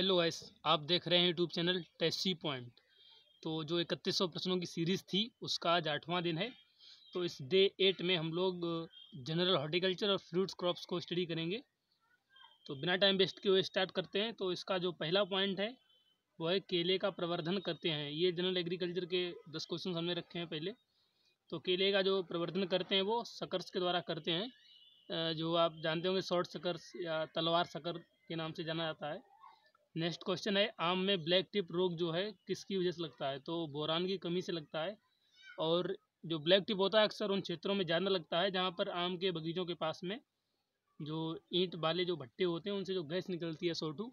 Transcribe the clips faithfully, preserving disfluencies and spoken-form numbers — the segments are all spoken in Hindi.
हेलो गाइस, आप देख रहे हैं यूट्यूब चैनल टेस्टी पॉइंट। तो जो इकतीस सौ प्रश्नों की सीरीज़ थी उसका आज आठवां दिन है। तो इस डे एट में हम लोग जनरल हॉर्टिकल्चर और फ्रूट्स क्रॉप्स को स्टडी करेंगे। तो बिना टाइम वेस्ट किए हुए स्टार्ट करते हैं। तो इसका जो पहला पॉइंट है वो है केले का प्रवर्धन करते हैं। ये जनरल एग्रीकल्चर के दस क्वेश्चन हमने रखे हैं पहले। तो केले का जो प्रवर्धन करते हैं वो सकर्स के द्वारा करते हैं, जो आप जानते होंगे शॉर्ट सकर्स या तलवार सकर के नाम से जाना जाता है। नेक्स्ट क्वेश्चन है, आम में ब्लैक टिप रोग जो है किसकी वजह से लगता है? तो बोरान की कमी से लगता है। और जो ब्लैक टिप होता है अक्सर उन क्षेत्रों में ज़्यादा लगता है जहाँ पर आम के बगीचों के पास में जो ईंट वाले जो भट्टे होते हैं उनसे जो गैस निकलती है सोटू,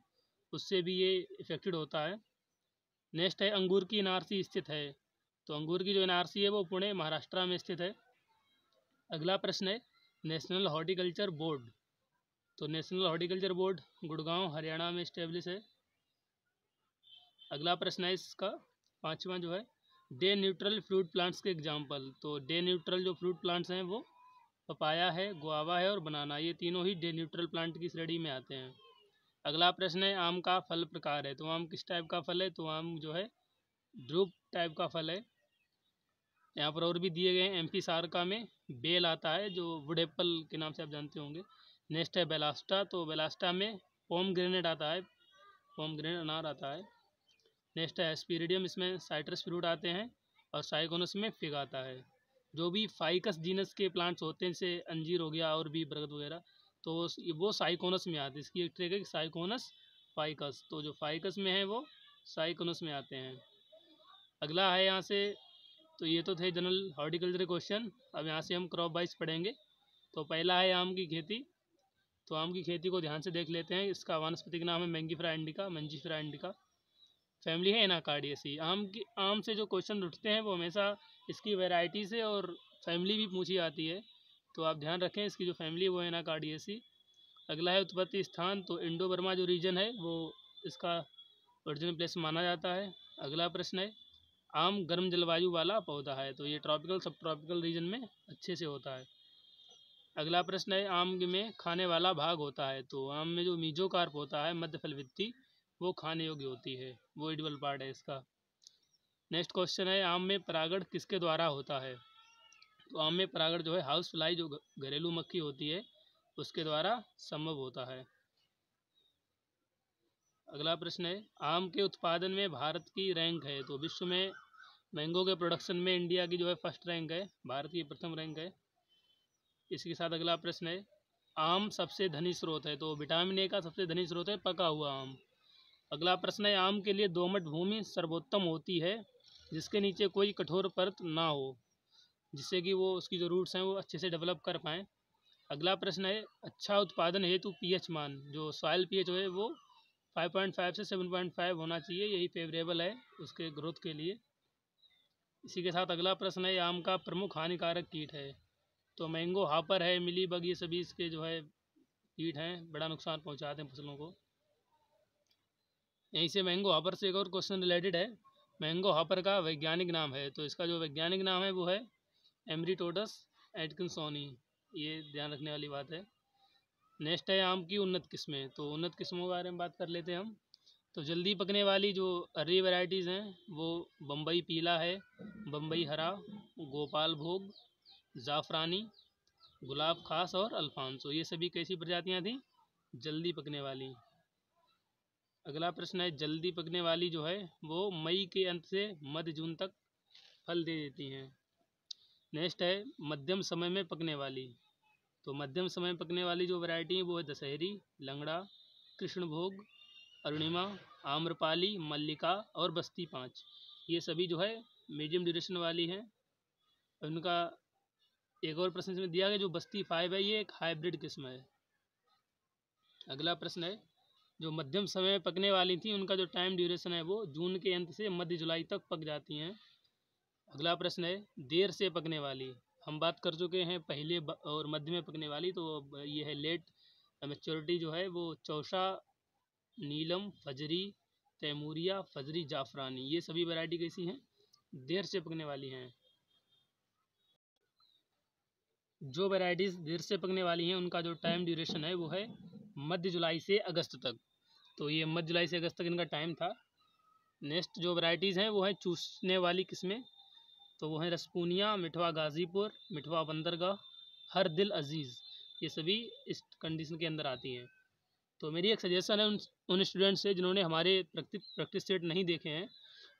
उससे भी ये इफेक्टेड होता है। नेक्स्ट है, अंगूर की एन आर सी स्थित है। तो अंगूर की जो एन आर सी है वो पुणे महाराष्ट्र में स्थित है। अगला प्रश्न है, नेशनल हॉर्टिकल्चर बोर्ड। तो national horticulture board Gurgaon Haryana में स्टेब्लिश है। अगला प्रश्न है इसका पाँचवा जो है, डे न्यूट्रल फ्रूट प्लांट्स के एग्जाम्पल। तो डे न्यूट्रल जो फ्रूट प्लांट्स हैं वो पपाया है, गुआवा है और बनाना। ये तीनों ही डे न्यूट्रल प्लांट की श्रेणी में आते हैं। अगला प्रश्न है, आम का फल प्रकार है। तो आम किस टाइप का फल है? तो आम जो है ड्रूप टाइप का फल है। यहाँ पर और भी दिए गए हैं, एम पी सारका में बेल आता है जो वुड एप्पल के नाम से आप जानते होंगे। नेक्स्ट है बेलास्टा। तो बेलास्टा में पोम ग्रेनेड आता है, पोम ग्रेनेड अनार आता है। नेक्स्ट है एस्पिरिडियम, इसमें साइट्रस फ्रूट आते हैं। और साइकोनस में फिग आता है। जो भी फाइकस जीनस के प्लांट्स होते हैं, जैसे अंजीर हो गया और भी बरगद वगैरह, तो वो साइकोनस में आते हैं। इसकी एक ट्रिक है कि साइकोनस फाइकस, तो जो फाइकस में है वो साइकोनस में आते हैं। अगला है यहाँ से, तो ये तो थे जनरल हॉर्टिकल्चर क्वेश्चन। अब यहाँ से हम क्रॉप वाइज पढ़ेंगे। तो पहला है आम की खेती। तो आम की खेती को ध्यान से देख लेते हैं। इसका वानस्पतिक नाम है मैंगीफेरा इंडिका, मंजीफेरा इंडिका। फैमिली है एनाकार्डियासी। आम की आम से जो क्वेश्चन उठते हैं वो हमेशा इसकी वैरायटी से और फैमिली भी पूछी जाती है, तो आप ध्यान रखें। इसकी जो फैमिली है वो है एनाकार्डियासी। अगला है उत्पत्ति स्थान। तो इंडो बर्मा जो रीजन है वो इसका ओरिजिनल प्लेस माना जाता है। अगला प्रश्न है, आम गर्म जलवायु वाला पौधा है। तो ये ट्रॉपिकल सब ट्रॉपिकल रीजन में अच्छे से होता है। अगला प्रश्न है, आम में खाने वाला भाग होता है। तो आम में जो मीजोकार्प होता है, मध्य फलवृत्ति, वो खाने योग्य होती है, वो इडिबल पार्ट है इसका। नेक्स्ट क्वेश्चन है, आम में परागण किसके द्वारा होता है? तो आम में परागण जो है हाउस फ्लाई, जो घरेलू मक्खी होती है, उसके द्वारा संभव होता है। अगला प्रश्न है, आम के उत्पादन में भारत की रैंक है। तो विश्व में मैंगो के प्रोडक्शन में इंडिया की जो है फर्स्ट रैंक है, भारत की प्रथम रैंक है। इसके साथ अगला प्रश्न है, आम सबसे धनी स्रोत है। तो विटामिन ए का सबसे धनी स्रोत है पका हुआ आम। अगला प्रश्न है, आम के लिए दोमट भूमि सर्वोत्तम होती है जिसके नीचे कोई कठोर परत ना हो, जिससे कि वो उसकी जो रूट्स हैं वो अच्छे से डेवलप कर पाएँ। अगला प्रश्न है, अच्छा उत्पादन हेतु पीएच मान, जो सॉयल पीएच है वो फाइव पॉइंट फाइव से सेवन पॉइंट फाइव होना चाहिए, यही फेवरेबल है उसके ग्रोथ के लिए। इसी के साथ अगला प्रश्न है, आम का प्रमुख हानिकारक कीट है। तो मैंगो हापर है, मिली बग, ये सभी इसके जो है कीट हैं, बड़ा नुकसान पहुंचाते हैं फसलों को। यहीं से मैंगो हापर से एक और क्वेश्चन रिलेटेड है, मैंगो हापर का वैज्ञानिक नाम है। तो इसका जो वैज्ञानिक नाम है वो है एमरीटोडस एडकिनसोनी, ये ध्यान रखने वाली बात है। नेक्स्ट है, आम की उन्नत किस्में। तो उन्नत किस्मों के बारे में बात कर लेते हैं हम। तो जल्दी पकने वाली जो अर्ली वेराइटीज़ हैं वो बम्बई पीला है, बम्बई हरा, गोपाल भोग, जाफरानी, गुलाब खास और अल्फांसो। ये सभी कैसी प्रजातियां थीं? जल्दी पकने वाली। अगला प्रश्न है, जल्दी पकने वाली जो है वो मई के अंत से मध्य जून तक फल दे देती हैं। नेक्स्ट है, मध्यम समय में पकने वाली। तो मध्यम समय में पकने वाली जो वैरायटी हैं वो है दशहरी, लंगड़ा, कृष्णभोग, अरुणिमा, आम्रपाली, मल्लिका और बस्ती पाँच। ये सभी जो है मीडियम ड्यूरेशन वाली हैं। उनका एक और प्रश्न इसमें दिया गया, जो बस्ती फाइव है ये एक हाइब्रिड किस्म है। अगला प्रश्न है, जो मध्यम समय में पकने वाली थी उनका जो टाइम ड्यूरेशन है वो जून के अंत से मध्य जुलाई तक पक जाती हैं। अगला प्रश्न है, देर से पकने वाली। हम बात कर चुके हैं पहले और मध्य में पकने वाली, तो ये है लेट मैच्योरिटी जो है वो चौसा, नीलम, फजरी, तैमूरिया, फजरी, जाफरानी, ये सभी वैरायटी कैसी हैं? देर से पकने वाली हैं। जो वैरायटीज़ देर से पकने वाली हैं उनका जो टाइम ड्यूरेशन है वो है मध्य जुलाई से अगस्त तक। तो ये मध्य जुलाई से अगस्त तक इनका टाइम था। नेक्स्ट जो वैरायटीज़ हैं वो है चूसने वाली किस्में, तो वो हैं रसपूनिया, मिठवा गाजीपुर, मिठवा बंदरगाह, हर दिल अजीज़, ये सभी इस कंडीशन के अंदर आती हैं। तो मेरी एक सजेशन है उन उन स्टूडेंट्स से जिन्होंने हमारे प्रैक्टिस प्रैक्टिस सेट नहीं देखे हैं,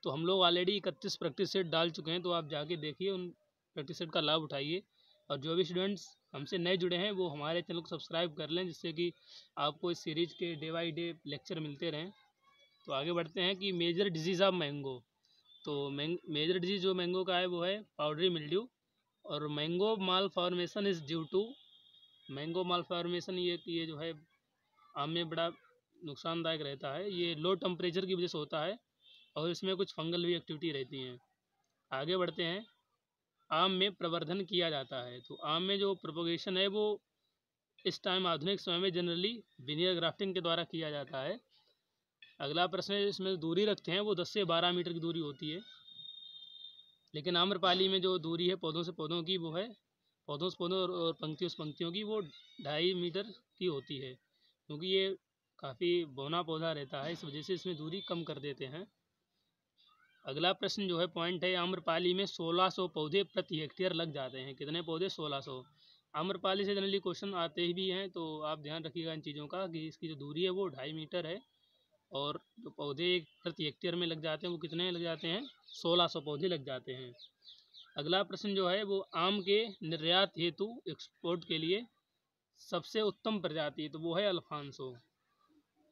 तो हम लोग ऑलरेडी इकतीस प्रैक्टिस सेट डाल चुके हैं, तो आप जाके देखिए, उन प्रैक्टिस सेट का लाभ उठाइए। और जो भी स्टूडेंट्स हमसे नए जुड़े हैं वो हमारे चैनल को सब्सक्राइब कर लें, जिससे कि आपको इस सीरीज़ के डे बाई डे लेक्चर मिलते रहें। तो आगे बढ़ते हैं कि मेजर डिजीज़ ऑफ मैंगो, तो मेजर डिजीज़ जो मैंगो का है वो है पाउडरी मिल्ड्यू, और mango malformation is due to, mango malformation ये ये जो है आम में बड़ा नुकसानदायक रहता है, ये लो टेम्परेचर की वजह से होता है और इसमें कुछ फंगल भी एक्टिविटी रहती हैं। आगे बढ़ते हैं, आम में प्रवर्धन किया जाता है, तो आम में जो प्रोपोगेशन है वो इस टाइम आधुनिक समय में जनरली विनियर ग्राफ्टिंग के द्वारा किया जाता है। अगला प्रश्न है, इसमें दूरी रखते हैं वो दस से बारह मीटर की दूरी होती है, लेकिन आम्रपाली में जो दूरी है पौधों से पौधों की वो है पौधों से पौधों और पंक्तियों से पंक्तियों की वो ढाई मीटर की होती है, क्योंकि ये काफ़ी बौना पौधा रहता है, इस वजह से इसमें दूरी कम कर देते हैं। अगला प्रश्न जो है पॉइंट है, आम्रपाली में सोलह सौ पौधे प्रति हेक्टेयर लग जाते हैं, कितने पौधे? सोलह सौ। आम्रपाली से जनरली क्वेश्चन आते ही भी हैं, तो आप ध्यान रखिएगा इन चीज़ों का कि इसकी जो दूरी है वो ढाई मीटर है और जो पौधे प्रति हेक्टेयर में लग जाते हैं वो कितने लग जाते हैं? सोलह सौ पौधे लग जाते हैं। अगला प्रश्न जो है वो आम के निर्यात हेतु एक्सपोर्ट के लिए सबसे उत्तम प्रजाति, तो वो है अल्फांसो,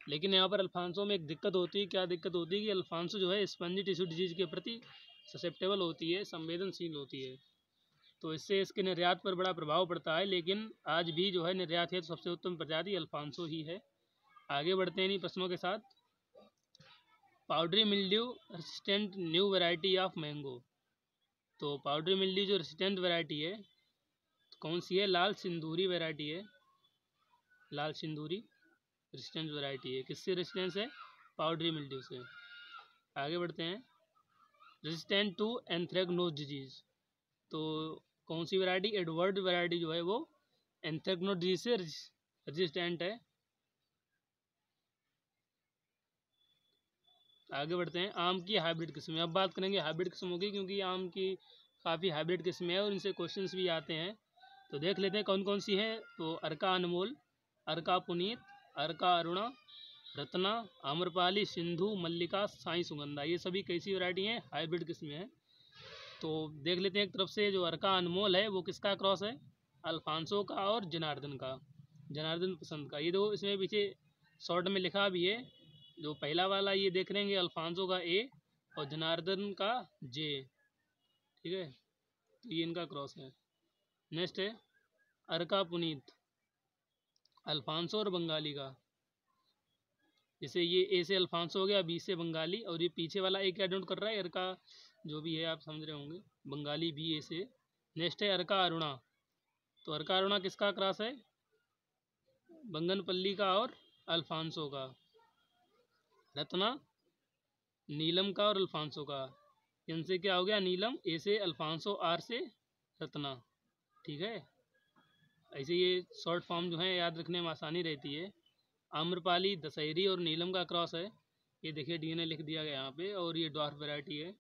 लेकिन यहाँ पर अल्फांसो में एक दिक्कत होती है। क्या दिक्कत होती है? कि अल्फांसो जो है स्पंजी टिश्यू डिजीज़ के प्रति ससेप्टेबल होती है, संवेदनशील होती है, तो इससे इसके निर्यात पर बड़ा प्रभाव पड़ता है, लेकिन आज भी जो है निर्यात है तो सबसे उत्तम प्रजाति अल्फांसो ही है। आगे बढ़ते हैं इन्हीं प्रश्नों के साथ, powdery mildew resistant new variety of mango, तो पाउडरी मिल्ड्यू जो रेसिस्टेंट वेराइटी है तो कौन सी है? लाल सिंदूरी वेराइटी है, लाल सिंदूरी रेसिस्टेंट वैरायटी है। किससे रेसिस्टेंस है? पाउडरी मिल्ड्यू से। आगे बढ़ते हैं, रेसिस्टेंट टू एंथ्रेक्नोज डिजीज़, तो कौन सी वैरायटी? एडवर्ड वैरायटी जो है वो एंथ्रेक्नोज डिजीज से रेसिस्टेंट है। आगे बढ़ते हैं, आम की हाइब्रिड किस्में, अब बात करेंगे हाइब्रिड किस्मों की, क्योंकि आम की काफ़ी हाइब्रिड किस्में हैं और इनसे क्वेश्चंस भी आते हैं, तो देख लेते हैं कौन कौन सी है। तो अर्का अनमोल, अर्का पुनीत, अर्का अरुणा, रत्ना, आम्रपाली, सिंधु, मल्लिका, साई सुगंधा, ये सभी कैसी वैरायटी हैं? हाइब्रिड किस्में हैं। तो देख लेते हैं एक तरफ से, जो अर्का अनमोल है वो किसका क्रॉस है? अल्फांसो का और जनार्दन का, जनार्दन पसंद का। ये दो इसमें पीछे शॉर्ट में लिखा भी है, जो पहला वाला ये देख रहे हैं अल्फांसो का ए और जनार्दन का जे, ठीक है, तो ये इनका क्रॉस है। नेक्स्ट है अर्का पुनीत, अल्फांसो और बंगाली का, जैसे ये ए से अल्फांसो हो गया, बी से बंगाली, और ये पीछे वाला ए क्या एडोंट कर रहा है? अर्का जो भी है आप समझ रहे होंगे, बंगाली बी ए से। नेक्स्ट है अर्का अरुणा, तो अर्का अरुणा किसका क्रॉस है? बंगनपल्ली का और अल्फांसो का। रत्ना नीलम का और अल्फांसो का, इनसे क्या हो गया? नीलम ए से, अल्फांसो आर से, रत्ना, ठीक है, ऐसे ये शॉर्ट फॉर्म जो है याद रखने में आसानी रहती है। आम्रपाली दशहरी और नीलम का क्रॉस है, ये देखिए डीएनए लिख दिया गया यहाँ पे, और ये डॉर्फ वैरायटी है।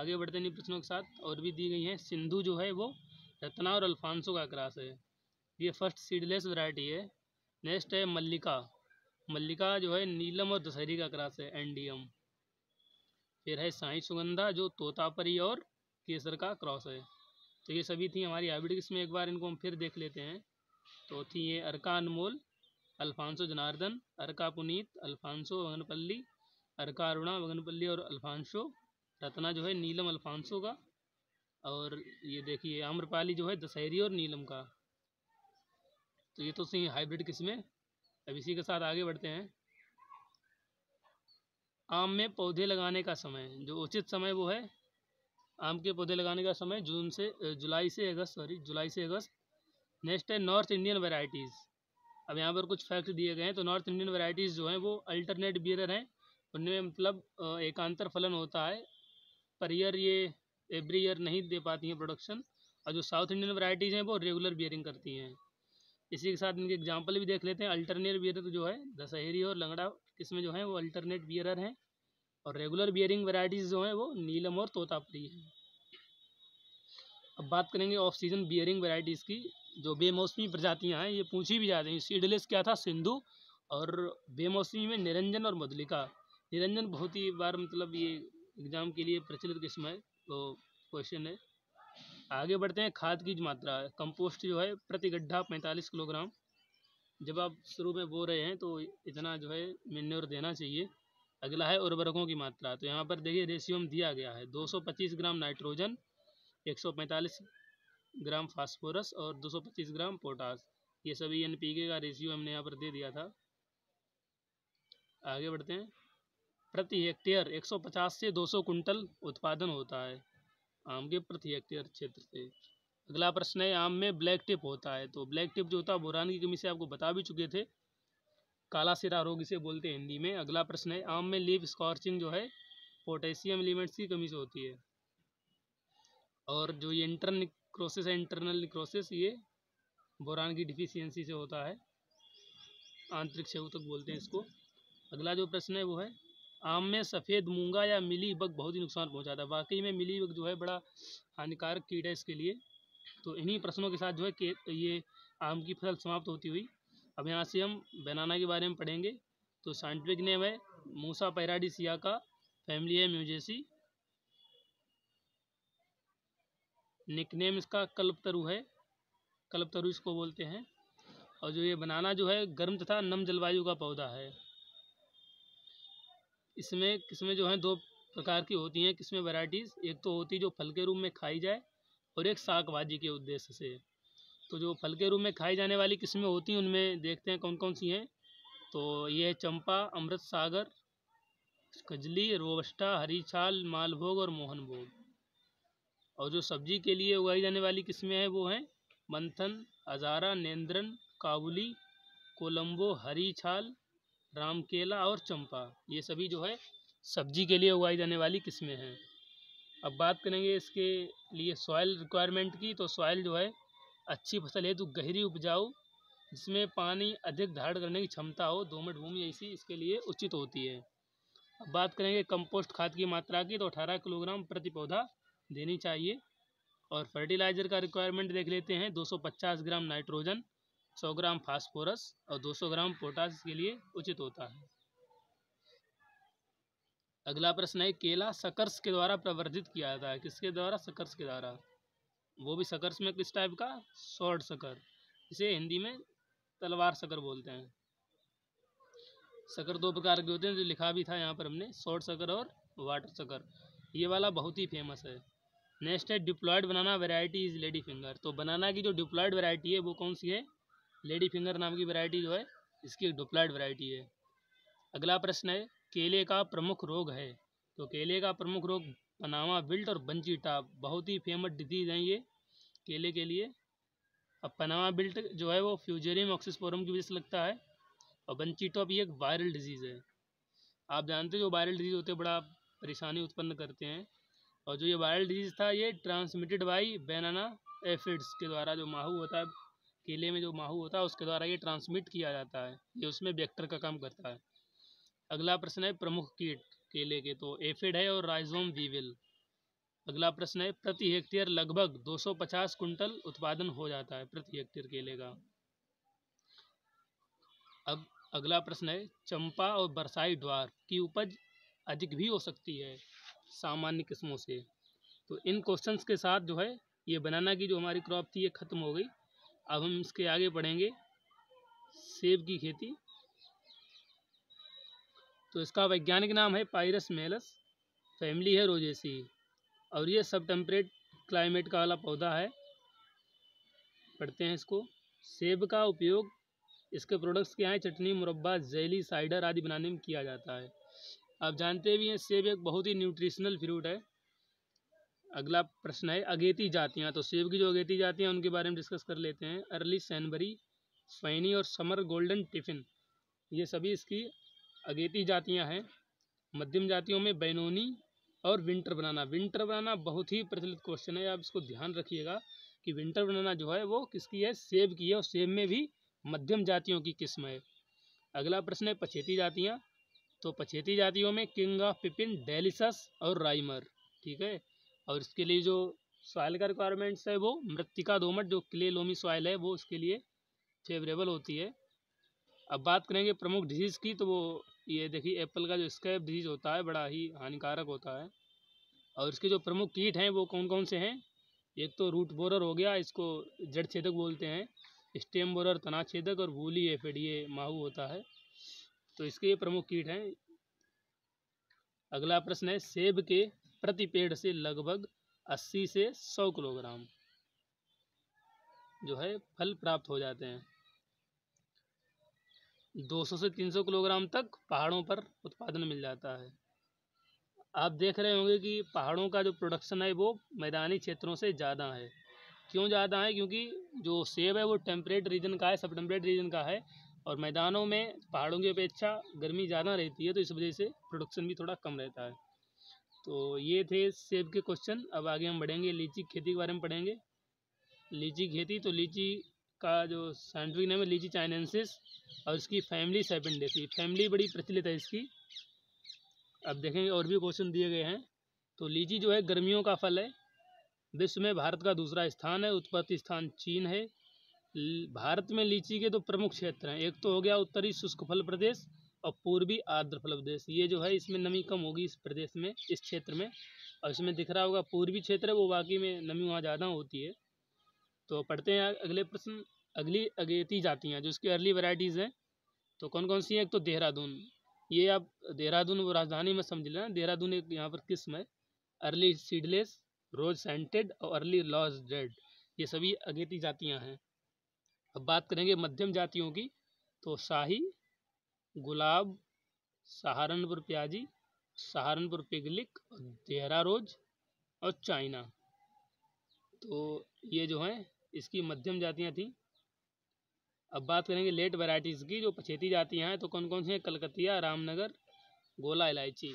आगे बढ़ते हैं प्रश्नों के साथ, और भी दी गई हैं। सिंधु जो है वो रत्ना और अल्फांसो का क्रॉस है, ये फर्स्ट सीडलेस वैरायटी है। नेक्स्ट है मल्लिका, मल्लिका जो है नीलम और दशहरी का क्रॉस है, एंडियम। फिर है साई सुगंधा, जो तोतापरी और केसर का क्रॉस है। तो ये सभी थी हमारी हाइब्रिड किस्में, एक बार इनको हम फिर देख लेते हैं। तो थी ये अर्का अनमोल, अल्फांसो जनार्दन, अर्का पुनीत, अल्फांसो वगनपल्ली, अर्का अरुणा वगनपल्ली और अल्फांसो, रत्ना जो है नीलम अल्फांसो का, और ये देखिए आम्रपाली जो है दशहरी और नीलम का। तो ये तो सही हाइब्रिड किस्में। अब इसी के साथ आगे बढ़ते हैं, आम में पौधे लगाने का समय, जो उचित समय वो है आम के पौधे लगाने का समय जून से जुलाई से अगस्त सॉरी जुलाई से अगस्त। नेक्स्ट है नॉर्थ इंडियन वैरायटीज़, अब यहाँ पर कुछ फैक्ट दिए गए हैं। तो नॉर्थ इंडियन वैरायटीज़ जो हैं वो अल्टरनेट बियरर हैं, उनमें मतलब एकांतर फलन होता है, पर ईयर ये एवरी ईयर नहीं दे पाती हैं प्रोडक्शन, और जो साउथ इंडियन वैरायटीज़ हैं वो रेगुलर बियरिंग करती हैं। इसी के साथ इनके एग्जाम्पल भी देख लेते हैं। अल्टरनेट बियर जो है दशहरी और लंगड़ा जिसमें जो है वो अल्टरनेट बियरर हैं और रेगुलर बियरिंग वैरायटीज़ जो हैं वो नीलम और तोतापरी हैं। अब बात करेंगे ऑफ सीजन बियरिंग वैरायटीज़ की, जो बेमौसमी प्रजातियां हैं, ये पूछी भी जाती हैं। सीडलेस क्या था? सिंधु। और बेमौसमी में निरंजन और मधुलिका। निरंजन बहुत ही बार मतलब ये एग्ज़ाम के लिए प्रचलित किस्म है, तो क्वेश्चन है। आगे बढ़ते हैं, खाद की मात्रा। कंपोस्ट जो है प्रति गड्ढा पैंतालीस किलोग्राम। जब आप शुरू में बो रहे हैं तो इतना जो है मेन्योर देना चाहिए। अगला है उर्वरकों की मात्रा, तो यहाँ पर देखिए रेशियम दिया गया है दो सौ पच्चीस ग्राम नाइट्रोजन, एक सौ पैंतालीस ग्राम फास्फोरस और दो सौ पच्चीस ग्राम पोटास। ये सभी एनपीके का रेशियो हमने यहाँ पर दे दिया था। आगे बढ़ते हैं, प्रति हेक्टेयर एक सौ पचास से दो सौ कुंटल उत्पादन होता है आम के प्रति हेक्टेयर क्षेत्र से। अगला प्रश्न है, आम में ब्लैक टिप होता है, तो ब्लैक टिप जो होता है बोरान की कमी से, आपको बता भी चुके थे, काला सिरा रोग इसे बोलते हैं हिंदी में। अगला प्रश्न है, आम में लीफ स्कॉर्चिंग जो है पोटेशियम एलिमेंट्स की कमी से होती है। और जो ये इंटरनल निक्रोसिस है, इंटरनल निक्रोसिस ये बोरान की डिफिशियंसी से होता है, आंतरिक क्षय तक बोलते हैं इसको। अगला जो प्रश्न है वो है, आम में सफ़ेद मूंगा या मिली बग बहुत ही नुकसान पहुँचाता है। वाकई में मिली बग जो है बड़ा हानिकारक कीड़ा है इसके लिए। तो इन्हीं प्रश्नों के साथ जो है कि ये आम की फसल समाप्त होती हुई। अब यहाँ से हम बनाना के बारे में पढ़ेंगे। तो साइंटिफिक नेम है मूसा पैराडिसियाका, फैमिली है म्यूजेसी, निकनेम इसका कल्पतरू है, कल्पतरू इसको बोलते हैं। और जो ये बनाना जो है गर्म तथा नम जलवायु का पौधा है। इसमें किस्में जो हैं दो प्रकार की होती हैं, किस्में वैरायटीज़, एक तो होती जो फल के रूप में खाई जाए और एक सागवाजी के उद्देश्य से। तो जो फल के रूप में खाई जाने वाली किस्में होती हैं उनमें देखते हैं कौन कौन सी हैं। तो ये है चंपा, अमृत सागर, कजली, रोबस्टा, हरी छाल, मालभोग और मोहनभोग। और जो सब्जी के लिए उगाई जाने वाली किस्में हैं वो हैं मंथन, अजारा, नेंद्रन, काबुली, कोलंबो, हरी छाल, रामकेला और चंपा। ये सभी जो है सब्जी के लिए उगाई जाने वाली किस्में हैं। अब बात करेंगे इसके लिए सॉइल रिक्वायरमेंट की। तो सॉइल जो है अच्छी फसल है तो गहरी उपजाऊ, जिसमें पानी अधिक धारण करने की क्षमता हो, दोमट भूमि ऐसी इसके लिए उचित होती है। अब बात करेंगे कंपोस्ट खाद की मात्रा की, तो अठारह किलोग्राम प्रति पौधा देनी चाहिए। और फर्टिलाइज़र का रिक्वायरमेंट देख लेते हैं, दो सौ पचास ग्राम नाइट्रोजन, सौ ग्राम फास्फोरस और दो सौ ग्राम पोटास के लिए उचित होता है। अगला प्रश्न है, केला सकर्स के द्वारा प्रवर्धित किया जाता है। किसके द्वारा? सकर्स के द्वारा। वो भी सकर्स में किस टाइप का? शॉर्ट सकर, इसे हिंदी में तलवार सकर बोलते हैं। सकर दो प्रकार के होते हैं, जो लिखा भी था यहाँ पर हमने, शॉर्ट सकर और वाटर सकर। ये वाला बहुत ही फेमस है। नेक्स्ट है, diploid banana variety is lady finger. तो बनाना की जो डिप्लॉयड वेराइटी है वो कौन सी है? लेडी फिंगर नाम की वेराइटी जो है इसकी डिप्लॉयड वेराइटी है। अगला प्रश्न है, केले का प्रमुख रोग है। तो केले का प्रमुख रोग पनामा विल्ट और बंजी टाप, बहुत ही फेमस डिजीज है ये केले के लिए। अब पनामा विल्ट जो है वो फ्यूजेरियम ऑक्सीस्पोरम की वजह से लगता है, और बंजी टाप ये एक वायरल डिजीज़ है। आप जानते हो जो वायरल डिजीज़ होते हैं बड़ा परेशानी उत्पन्न करते हैं। और जो ये वायरल डिजीज़ था ये ट्रांसमिटेड बाई बनाना एफिड्स के द्वारा, जो माहू होता है केले में, जो माहू होता है उसके द्वारा ये ट्रांसमिट किया जाता है, ये उसमें वेक्टर का काम करता है। अगला प्रश्न है, प्रमुख कीट केले के, तो एफिड है और राइजोम वीविल। अगला प्रश्न है, प्रति हेक्टेयर लगभग दो सौ पचास कुंटल उत्पादन हो जाता है प्रति हेक्टेयर केले का। अब अगला प्रश्न है, चंपा और बरसाई ड्वार की उपज अधिक भी हो सकती है सामान्य किस्मों से। तो इन क्वेश्चंस के साथ जो है ये बनाना की जो हमारी क्रॉप थी ये ख़त्म हो गई। अब हम इसके आगे बढ़ेंगे, सेब की खेती। तो इसका वैज्ञानिक नाम है पायरस मेलस, फैमिली है रोजेसी, और ये सब टेम्परेट क्लाइमेट का वाला पौधा है। पढ़ते हैं इसको। सेब का उपयोग इसके प्रोडक्ट्स क्या हैं? चटनी, मुरब्बा, जेली, साइडर आदि बनाने में किया जाता है। आप जानते भी हैं सेब एक बहुत ही न्यूट्रिशनल फ्रूट है। अगला प्रश्न है, अगेती जातियाँ। तो सेब की जो अगेती जातियाँ उनके बारे में डिस्कस कर लेते हैं। अर्ली सैनबरी, फैनी और समर गोल्डन टिफिन, ये सभी इसकी अगेती जातियां हैं। मध्यम जातियों में बैनोनी और विंटर बनाना। विंटर बनाना बहुत ही प्रचलित क्वेश्चन है, आप इसको ध्यान रखिएगा कि विंटर बनाना जो है वो किसकी है? सेब की है, और सेब में भी मध्यम जातियों की किस्म है। अगला प्रश्न है, पछेती जातियां। तो पछेती जातियों में किंगा, पिपिन, डेलिसस और राइमर, ठीक है। और इसके लिए जो सॉइल का रिक्वायरमेंट्स है वो मृत्तिका दोमट जो क्ले लोमी सॉइल है वो इसके लिए फेवरेबल होती है। अब बात करेंगे प्रमुख डिजीज़ की, तो वो ये देखिए एप्पल का जो स्कैब डिजीज़ होता है बड़ा ही हानिकारक होता है। और इसके जो प्रमुख कीट हैं वो कौन कौन से हैं, एक तो रूट बोरर हो गया, इसको जड़ छेदक बोलते हैं, स्टेम बोरर तना छेदक, और वूली एफिड ये माहू होता है। तो इसके ये प्रमुख कीट हैं। अगला प्रश्न है सेब के प्रति पेड़ से लगभग अस्सी से सौ किलोग्राम जो है फल प्राप्त हो जाते हैं। दो सौ से तीन सौ किलोग्राम तक पहाड़ों पर उत्पादन मिल जाता है। आप देख रहे होंगे कि पहाड़ों का जो प्रोडक्शन है वो मैदानी क्षेत्रों से ज़्यादा है। क्यों ज़्यादा है? क्योंकि जो सेब है वो टेम्परेट रीजन का है, सब टेम्परेट रीजन का है, और मैदानों में पहाड़ों की अपेक्षा गर्मी ज़्यादा रहती है, तो इस वजह से प्रोडक्शन भी थोड़ा कम रहता है। तो ये थे सेब के क्वेश्चन। अब आगे हम बढ़ेंगे, लीची की खेती के बारे में पढ़ेंगे। लीची खेती, तो लीची का जो साइंटिफिक नेम है लीची चाइनेंसिस, और इसकी फैमिली सैपिंडेसी, फैमिली बड़ी प्रचलित है इसकी। अब देखेंगे और भी क्वेश्चन दिए गए हैं। तो लीची जो है गर्मियों का फल है, विश्व में भारत का दूसरा स्थान है, उत्पत्ति स्थान चीन है। भारत में लीची के तो प्रमुख क्षेत्र हैं, एक तो हो गया उत्तरी शुष्क फल प्रदेश और पूर्वी आर्द्र फल प्रदेश, ये जो है इसमें नमी कम होगी इस प्रदेश में, इस क्षेत्र में। और इसमें दिख रहा होगा पूर्वी क्षेत्र है, वो वाकई में नमी वहाँ ज़्यादा होती है। तो पढ़ते हैं अगले प्रश्न, अगली अगेती जातियाँ जो इसकी अर्ली वैरायटीज़ हैं, तो कौन कौन सी हैं। एक तो देहरादून, ये आप देहरादून वो राजधानी में समझ लेना, देहरादून एक यहाँ पर किस्म है। अर्ली सीडलेस, रोज सेंटेड और अर्ली लॉज रेड, ये सभी अगेती जातियाँ हैं। अब बात करेंगे मध्यम जातियों की, तो शाही, गुलाब, सहारनपुर प्याजी, सहारनपुर पिगलिक, देहरा रोज और चाइना, तो ये जो हैं इसकी मध्यम जातियाँ थीं। अब बात करेंगे लेट वैरायटीज़ की जो पछेती जातियाँ हैं, तो कौन कौन सी हैं। कलकतिया, रामनगर, गोला इलायची।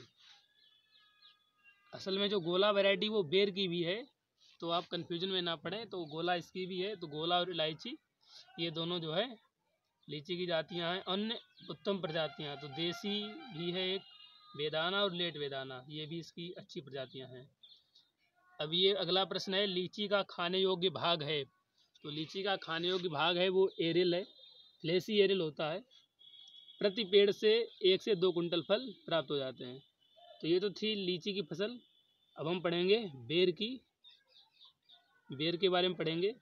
असल में जो गोला वैरायटी वो बेर की भी है, तो आप कन्फ्यूजन में ना पड़ें, तो गोला इसकी भी है। तो गोला और इलायची ये दोनों जो है लीची की जातियाँ हैं। अन्य उत्तम प्रजातियाँ, तो देसी भी है एक, बेदाना और लेट बेदाना, ये भी इसकी अच्छी प्रजातियाँ हैं। अब ये अगला प्रश्न है लीची का खाने योग्य भाग है, तो लीची का खाने योग्य भाग है वो एरिल है, फ्लेसी एरिल होता है। प्रति पेड़ से एक से दो कुंटल फल प्राप्त हो जाते हैं। तो ये तो थी लीची की फसल। अब हम पढ़ेंगे बेर की, बेर के बारे में पढ़ेंगे।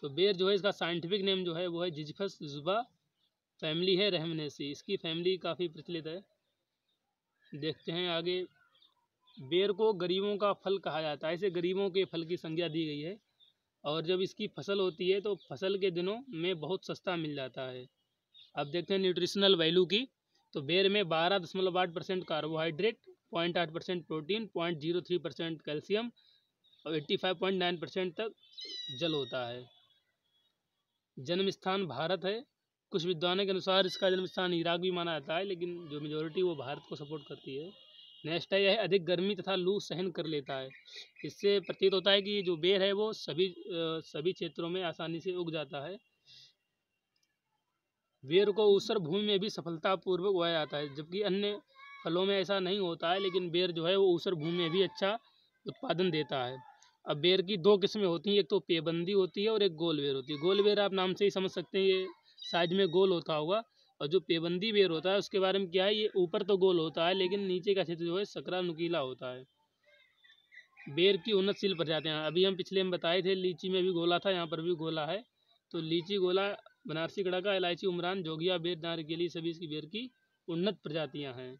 तो बेर जो है इसका साइंटिफिक नेम जो है वो है जिजिफस जुजुबा, फैमिली है रहमनेसी, इसकी फैमिली काफ़ी प्रचलित है। देखते हैं आगे, बेर को गरीबों का फल कहा जाता है, ऐसे गरीबों के फल की संज्ञा दी गई है। और जब इसकी फसल होती है तो फसल के दिनों में बहुत सस्ता मिल जाता है। अब देखते हैं न्यूट्रिशनल वैल्यू की, तो बेर में बारह दशमलव आठ परसेंट कार्बोहाइड्रेट, पॉइंट आठ percent protein, point zero three percent calcium और eighty five point nine percent तक जल होता है। जन्म स्थान भारत है, कुछ विद्वानों के अनुसार इसका जन्म स्थान इराक भी माना जाता है, लेकिन जो मेजोरिटी वो भारत को सपोर्ट करती है। नेक्स्ट है यह अधिक गर्मी तथा लू सहन कर लेता है, इससे प्रतीत होता है कि जो बेर है वो सभी सभी क्षेत्रों में आसानी से उग जाता है। बेर को ऊसर भूमि में भी सफलतापूर्वक उगाया जाता है, जबकि अन्य फलों में ऐसा नहीं होता है, लेकिन बेर जो है वो ऊसर भूमि में भी अच्छा उत्पादन देता है। अब बेर की दो किस्में होती हैं, एक तो पेबंदी होती है और एक गोल बेर होती है। गोल बेर आप नाम से ही समझ सकते हैं, ये साइज में गोल होता होगा, और जो पेबंदी बेर होता है उसके बारे में क्या है, ये ऊपर तो गोल होता है लेकिन नीचे का क्षेत्र जो है सकरा नुकीला होता है। बेर की उन्नतशील प्रजातियाँ, अभी हम पिछले में बताए थे लीची में भी गोला था, यहाँ पर भी गोला है। तो लीची, गोला, बनारसी कड़ाका, इलायची, उमरान, जोगिया, बेर, नारिकेली सभी इसकी बेर की उन्नत प्रजातियाँ हैं।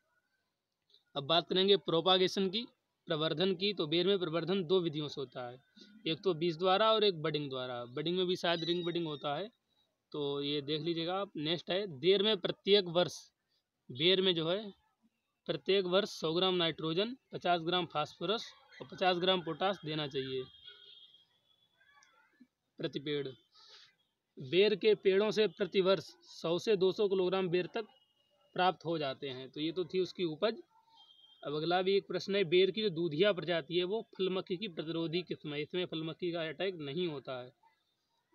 अब बात करेंगे प्रोपागेशन की, प्रवर्धन की, तो बेर में प्रवर्धन दो विधियों से होता है, एक तो बीज द्वारा और एक बडिंग द्वारा। बडिंग में भी शायद रिंग बडिंग होता है, तो ये देख लीजिएगा आप। नेक्स्ट है बेर में प्रत्येक वर्ष, बेर में जो है प्रत्येक वर्ष सौ ग्राम नाइट्रोजन, पचास ग्राम फास्फोरस और पचास ग्राम पोटास देना चाहिए प्रति पेड़। बेर के पेड़ों से प्रतिवर्ष सौ से दो सौ किलोग्राम बेर तक प्राप्त हो जाते हैं। तो ये तो थी उसकी उपज। अब अगला भी एक प्रश्न है, बेर की जो दूधिया प्रजाति है वो फलमक्खी की प्रतिरोधी किस्म है, इसमें फलमक्खी का अटैक नहीं होता है।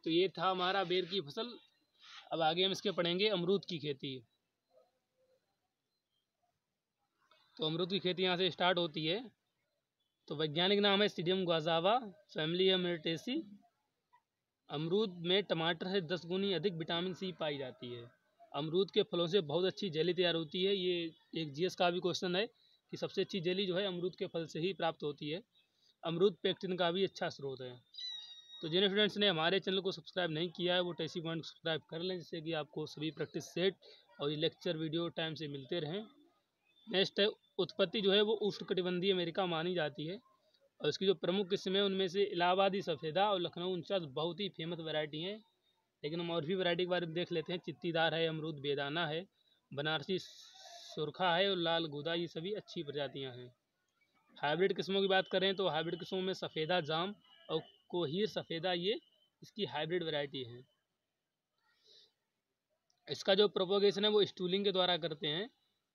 तो ये था हमारा बेर की फसल। अब आगे हम इसके पढ़ेंगे अमरूद की खेती। तो अमरूद की खेती यहाँ से स्टार्ट होती है। तो वैज्ञानिक नाम है सिजियम ग्वाजावा, फैमिली है मिर्टेसी। अमरूद में टमाटर से दस गुनी अधिक विटामिन सी पाई जाती है। अमरूद के फलों से बहुत अच्छी जेली तैयार होती है। ये एक जीएस का भी क्वेश्चन है कि सबसे अच्छी जेली जो है अमरूद के फल से ही प्राप्त होती है। अमरूद पेक्टिन का भी अच्छा स्रोत है। तो जिन स्टूडेंट्स ने हमारे चैनल को सब्सक्राइब नहीं किया है वो टेस्टी पॉइंट को सब्सक्राइब कर लें, जिससे कि आपको सभी प्रैक्टिस सेट और ये लेक्चर वीडियो टाइम से मिलते रहें। नेक्स्ट है, उत्पत्ति जो है वो उष्णकटिबंधीय अमेरिका मानी जाती है और इसकी जो प्रमुख किस्में हैं उनमें से इलाहाबादी सफ़ेदा और लखनऊ उनचास बहुत ही फेमस वैरायटी हैं। लेकिन हम और भी वैरायटी के बारे में देख लेते हैं। चित्तीदार है, अमरूद बेदाना है, बनारसी सुरखा है और लाल गुदा, ये सभी अच्छी प्रजातियाँ हैं। हाइब्रिड किस्मों की बात करें तो हाइब्रिड किस्मों में सफ़ेदा जाम और कोहीर सफ़ेदा ये इसकी हाइब्रिड वैरायटी है। इसका जो प्रोपोगेशन है वो स्टूलिंग के द्वारा करते हैं।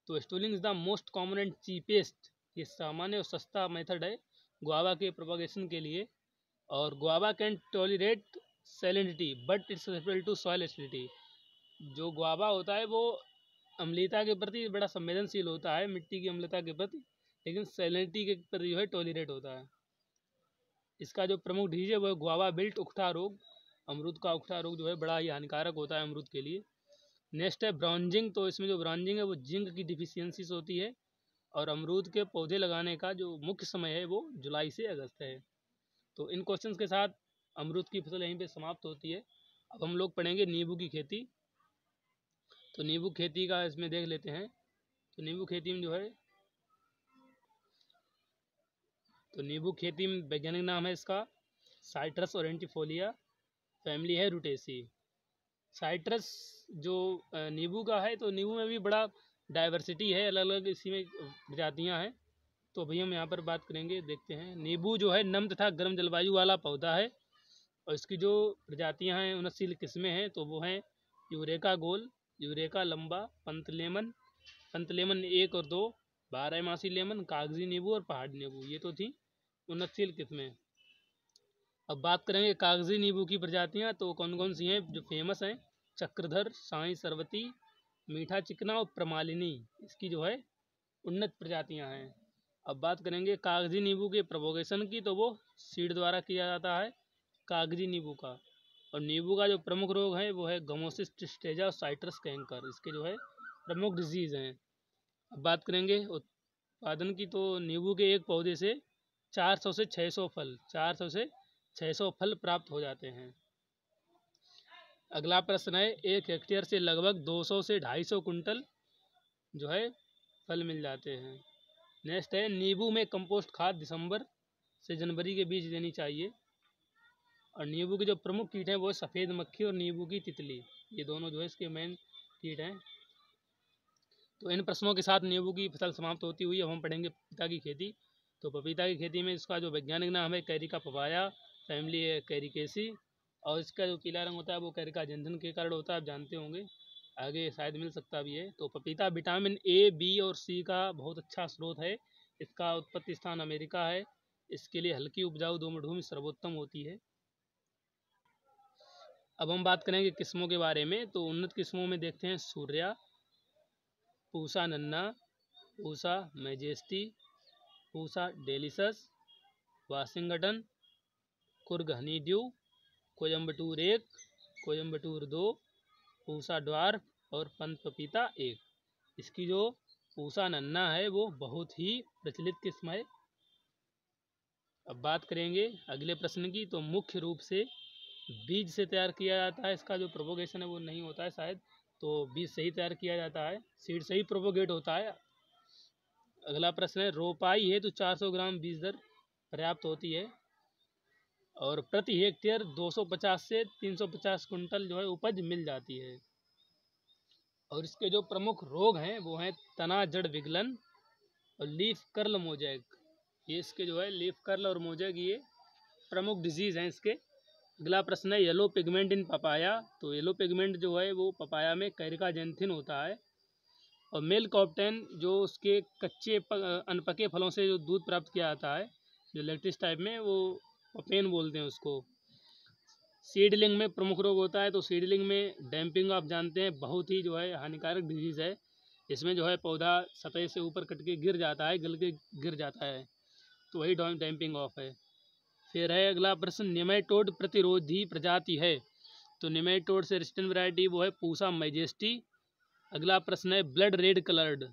तो stooling is the most common and cheapest, ये सामान्य और सस्ता मेथड है गुआवा के प्रोपोगेशन के लिए। और guava can tolerate salinity but it's susceptible to soil acidity. जो गुआवा होता है वो अम्लीता के प्रति बड़ा संवेदनशील होता है, मिट्टी की अम्लता के प्रति, लेकिन सैलिनिटी के प्रति जो है टॉलरेट होता है। इसका जो प्रमुख डिजीज है वो गुआवा बिल्ट उकठा रोग। अमरूद का उकठा रोग जो है बड़ा ही हानिकारक होता है अमरूद के लिए। नेक्स्ट है ब्राउनजिंग। तो इसमें जो ब्राउनजिंग है वो जिंक की डिफिशियंसीज होती है। और अमरूद के पौधे लगाने का जो मुख्य समय है वो जुलाई से अगस्त है। तो इन क्वेश्चंस के साथ अमरूद की फसल यहीं पे समाप्त होती है। अब हम लोग पढ़ेंगे नींबू की खेती। तो नींबू खेती का इसमें देख लेते हैं। तो नींबू खेती में जो है तो नींबू खेती में वैज्ञानिक नाम है इसका साइट्रस ऑरेंटिफोलिया, फैमिली है रूटेसी। साइट्रस जो नींबू का है तो नींबू में भी बड़ा डाइवर्सिटी है, अलग अलग इसी में प्रजातियां हैं। तो अभी हम यहाँ पर बात करेंगे, देखते हैं। नींबू जो है नम तथा गर्म जलवायु वाला पौधा है और इसकी जो प्रजातियां हैं उनतीस किस्में हैं। तो वो हैं यूरेका गोल, यूरेका लंबा, पंत लेमन, पंत लेमन एक और दो, बारहमासी लेमन, कागजी नींबू और पहाड़ी नींबू। ये तो थी उनतीस किस्में। अब बात करेंगे कागजी नींबू की प्रजातियाँ। तो कौन कौन सी हैं जो फेमस हैं? चक्रधर, साई सरवती, मीठा चिकना और प्रमालिनी, इसकी जो है उन्नत प्रजातियाँ हैं। अब बात करेंगे कागजी नींबू के प्रोपोगेशन की। तो वो सीड द्वारा किया जाता है कागजी नींबू का। और नींबू का जो प्रमुख रोग है वो है गमोसिस ट्रिस्टेजा और साइट्रस कैंकर, इसके जो है प्रमुख डिजीज़ हैं। अब बात करेंगे उत्पादन की। तो नींबू के एक पौधे से चार सौ से छह सौ फल चार सौ से छह सौ फल प्राप्त हो जाते हैं। अगला प्रश्न है, एक हेक्टेयर से लगभग दो सौ से ढाई सौ कुंटल जो है फल मिल जाते हैं। नेक्स्ट है, नींबू में कंपोस्ट खाद दिसंबर से जनवरी के बीच देनी चाहिए। और नींबू के जो प्रमुख कीट हैं वो सफ़ेद मक्खी और नींबू की तितली, ये दोनों जो है इसके मेन कीट हैं। तो इन प्रश्नों के साथ नींबू की फसल समाप्त होती हुई अब हम पढ़ेंगे पपीता की खेती। तो पपीता की खेती में इसका जो वैज्ञानिक नाम है कैरिका पपाया, फैमिली है कैरिकेसी। और इसका जो पीला रंग होता है वो कैरिका जंधन के कारण होता है, आप जानते होंगे, आगे शायद मिल सकता भी है। तो पपीता विटामिन ए, बी और सी का बहुत अच्छा स्रोत है। इसका उत्पत्ति स्थान अमेरिका है। इसके लिए हल्की उपजाऊ दोमट भूमि सर्वोत्तम होती है। अब हम बात करेंगे किस्मों के बारे में। तो उन्नत किस्मों में देखते हैं Surya, Pusa Nanha, Pusa majesty, Pusa डेलिसस, Washington, Coorg honeydew, Coimbatore एक, कोयम्बटूर दो, पूसा ड्वार्फ और पंत पपीता एक। इसकी जो पूसा नन्ना है वो बहुत ही प्रचलित किस्म है। अब बात करेंगे अगले प्रश्न की। तो मुख्य रूप से बीज से तैयार किया जाता है। इसका जो प्रोपोगेशन है वो नहीं होता है शायद, तो बीज से ही तैयार किया जाता है, सीड से ही प्रोपोगेट होता है। अगला प्रश्न है, रोपाई है तो चार सौ ग्राम बीज दर पर्याप्त होती है। और प्रति हेक्टेयर दो सौ पचास से तीन सौ पचास कुंटल जो है उपज मिल जाती है। और इसके जो प्रमुख रोग हैं वो हैं तना जड़ विगलन और लीफ कर्ल मोजैक, ये इसके जो है लीफ कर्ल और मोजैक ये प्रमुख डिजीज़ हैं इसके। अगला प्रश्न है, येलो पिगमेंट इन पपाया। तो येलो पिगमेंट जो है वो पपाया में कैरिका जेंथिन होता है। और मेल कॉप्टेन जो उसके कच्चे अनपके फलों से जो दूध प्राप्त किया जाता है, जो लेक्टिस टाइप में, वो पपेन बोलते हैं उसको। सीडलिंग में प्रमुख रोग होता है। तो सीडलिंग में डैम्पिंग आप जानते हैं बहुत ही जो है हानिकारक डिजीज़ है। इसमें जो है पौधा सतह से ऊपर कट के गिर जाता है, गल के गिर जाता है, तो वही डैम्पिंग ऑफ है। फिर है अगला प्रश्न, नेमेटोड प्रतिरोधी प्रजाति है। तो नेमेटोड से रेजिस्टेंट वैरायटी वो है पूसा मैजेस्टी। अगला प्रश्न है ब्लड रेड कलर्ड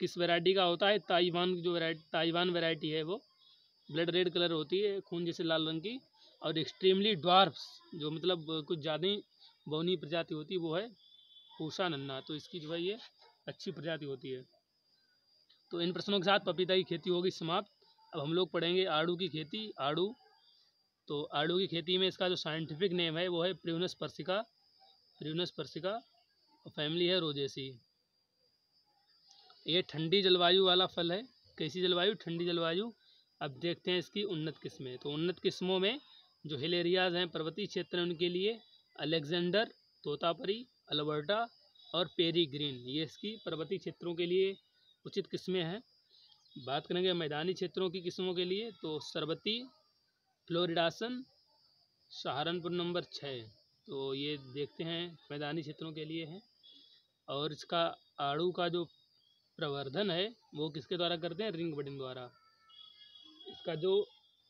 किस वैरायटी का होता है? ताइवान की जो वैरायटी ताइवान वैरायटी है वो ब्लड रेड कलर होती है, खून जैसे लाल रंग की। और एक्सट्रीमली ड्वार्फ्स जो मतलब कुछ ज़्यादा ही बौनी प्रजाति होती है वो है पूसा नन्ना। तो इसकी जो है ये अच्छी प्रजाति होती है। तो इन प्रश्नों के साथ पपीता की खेती होगी समाप्त। अब हम लोग पढ़ेंगे आड़ू की खेती। आड़ू तो आड़ू की खेती में इसका जो साइंटिफिक नेम है वो है Prunus persica. Prunus persica family है रोजेसी। ये ठंडी जलवायु वाला फल है। कैसी जलवायु? ठंडी जलवायु। अब देखते हैं इसकी उन्नत किस्में। तो उन्नत किस्मों में जो हिल एरियाज़ हैं, पर्वतीय क्षेत्र हैं, उनके लिए अलेक्जेंडर, तोतापरी, अल्बर्टा और पेरी ग्रीन, ये इसकी पर्वतीय क्षेत्रों के लिए उचित किस्में हैं। बात करेंगे मैदानी क्षेत्रों की किस्मों के लिए, तो सरबती, फ्लोरिडासन, सहारनपुर नंबर छः। तो ये देखते हैं मैदानी क्षेत्रों के लिए है। और इसका आड़ू का जो प्रवर्धन है वो किसके द्वारा करते हैं? रिंग बडिंग द्वारा। इसका जो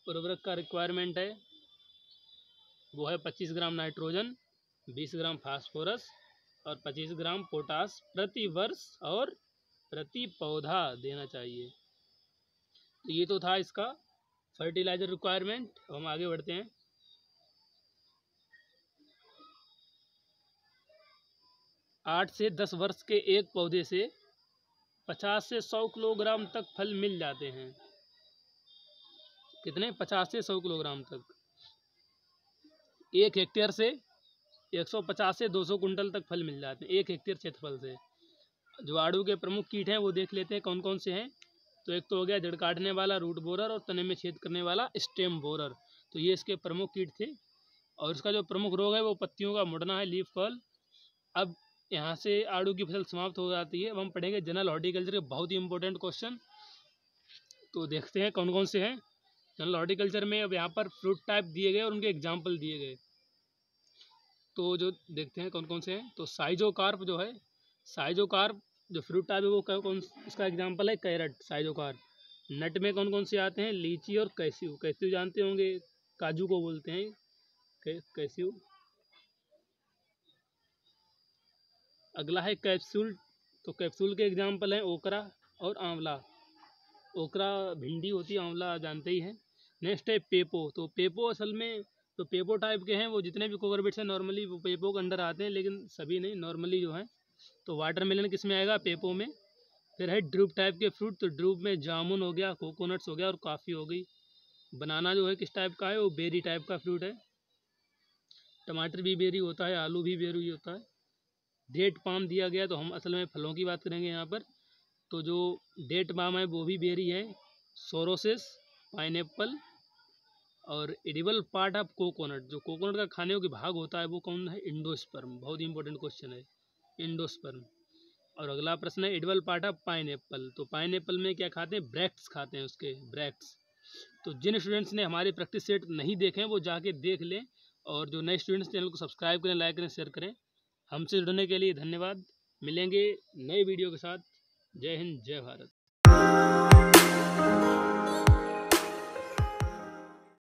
उर्वरक का रिक्वायरमेंट है वो है पच्चीस ग्राम नाइट्रोजन, बीस ग्राम फास्फोरस और पच्चीस ग्राम पोटास प्रति वर्ष और प्रति पौधा देना चाहिए। तो ये तो था इसका फर्टिलाइजर रिक्वायरमेंट। हम आगे बढ़ते हैं। आठ से दस वर्ष के एक पौधे से पचास से सौ किलोग्राम तक फल मिल जाते हैं। कितने? पचास से सौ किलोग्राम तक। एक हेक्टेयर से एक सौ पचास से दो सौ कुंटल तक फल मिल जाते हैं एक हेक्टेयर क्षेत्रफल से। जो आड़ू के प्रमुख कीट हैं वो देख लेते हैं कौन कौन से हैं। तो एक तो हो गया जड़ काटने वाला रूट बोरर और तने में छेद करने वाला स्टेम बोरर। तो ये इसके प्रमुख कीट थे। और इसका जो प्रमुख रोग है वो पत्तियों का मुड़ना है, लीफ फॉल। अब यहाँ से आड़ू की फसल समाप्त हो जाती है। अब हम पढ़ेंगे जनरल हॉर्टिकल्चर के बहुत ही इंपॉर्टेंट क्वेश्चन। तो देखते हैं कौन कौन से हैं जनरल हॉर्टिकल्चर में। अब यहाँ पर फ्रूट टाइप दिए गए और उनके एग्जाम्पल दिए गए। तो जो देखते हैं कौन कौन से हैं। तो साइजोकार्प जो है, साइजोकार्प जो फ्रूट टाइप है वो कौन, इसका एग्जांपल है कैरेट, साइजोकार्प। नट में कौन कौन से आते हैं? लीची और कैस्यू। कैस्यू जानते होंगे, काजू को बोलते हैं कैस्यू। अगला है कैप्सूल। तो कैप्सूल के एग्जांपल हैं ओकरा और आंवला। ओकरा भिंडी होती है, आंवला जानते ही हैं। नेक्स्ट है पेपो। तो पेपो असल में तो पेपो टाइप के हैं वो जितने भी कोवरबिट्स हैं नॉर्मली वो पेपो के अंडर आते हैं, लेकिन सभी नहीं, नॉर्मली जो हैं। तो वाटरमेलन किस में आएगा? पेपो में। फिर है ड्रूप टाइप के फ्रूट। तो ड्रूप में जामुन हो गया, कोकोनट्स हो गया और काफ़ी हो गई। बनाना जो है किस टाइप का है? वो बेरी टाइप का फ्रूट है। टमाटर भी बेरी होता है, आलू भी बेरी होता है। डेट पाम दिया गया, तो हम असल में फलों की बात करेंगे यहाँ पर। तो जो डेट पाम है वो भी बेरी है। सोरोसिस, पाइनएप्पल और एडिबल पार्ट ऑफ कोकोनट, जो कोकोनट का खाने योग्य भाग होता है वो कौन है? इंडोस्पर्म। बहुत ही इंपॉर्टेंट क्वेश्चन है इंडोस्पर्म। और अगला प्रश्न है एडिबल पार्ट ऑफ पाइनएप्पल। तो पाइनएप्पल में क्या खाते हैं? ब्रैक्ट्स खाते हैं, उसके ब्रैक्ट्स। तो जिन स्टूडेंट्स ने हमारे प्रैक्टिस सेट नहीं देखे हैं वो जाके देख लें। और जो नए स्टूडेंट्स चैनल को सब्सक्राइब करें, लाइक करें, शेयर करें। हमसे जुड़ने के लिए धन्यवाद। मिलेंगे नए वीडियो के साथ। जय हिंद, जय भारत।